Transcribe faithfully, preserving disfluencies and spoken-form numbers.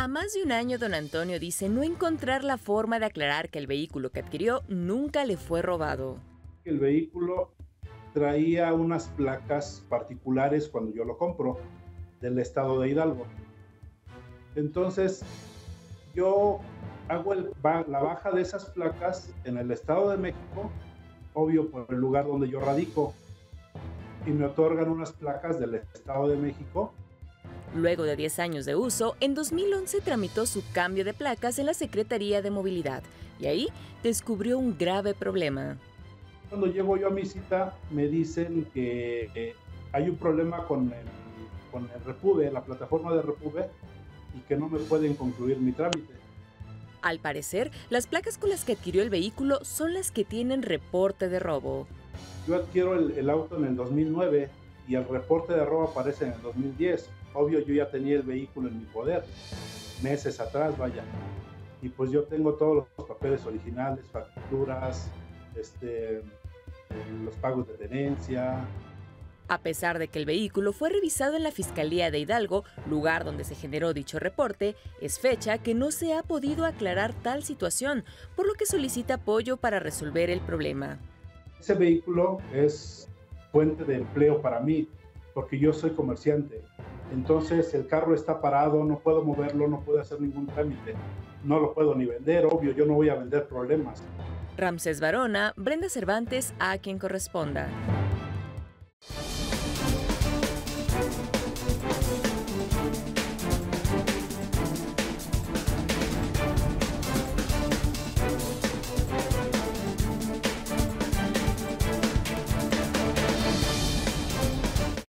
A más de un año, don Antonio dice no encontrar la forma de aclarar que el vehículo que adquirió nunca le fue robado. El vehículo traía unas placas particulares cuando yo lo compro, del estado de Hidalgo. Entonces, yo hago el, la baja de esas placas en el estado de México, obvio por el lugar donde yo radico, y me otorgan unas placas del estado de México. Luego de diez años de uso, en dos mil once tramitó su cambio de placas en la Secretaría de Movilidad y ahí descubrió un grave problema. Cuando llego yo a mi cita me dicen que eh, hay un problema con el, con el REPUVE, la plataforma de REPUVE, y que no me pueden concluir mi trámite. Al parecer, las placas con las que adquirió el vehículo son las que tienen reporte de robo. Yo adquiero el, el auto en el dos mil nueve y el reporte de robo aparece en el dos mil diez. Obvio, yo ya tenía el vehículo en mi poder, meses atrás, vaya. Y pues yo tengo todos los papeles originales, facturas, este, los pagos de tenencia. A pesar de que el vehículo fue revisado en la Fiscalía de Hidalgo, lugar donde se generó dicho reporte, es fecha que no se ha podido aclarar tal situación, por lo que solicita apoyo para resolver el problema. Ese vehículo es fuente de empleo para mí, porque yo soy comerciante. Entonces el carro está parado, no puedo moverlo, no puedo hacer ningún trámite, no lo puedo ni vender, obvio, yo no voy a vender problemas. Ramsés Barona, Brenda Cervantes, A Quien Corresponda.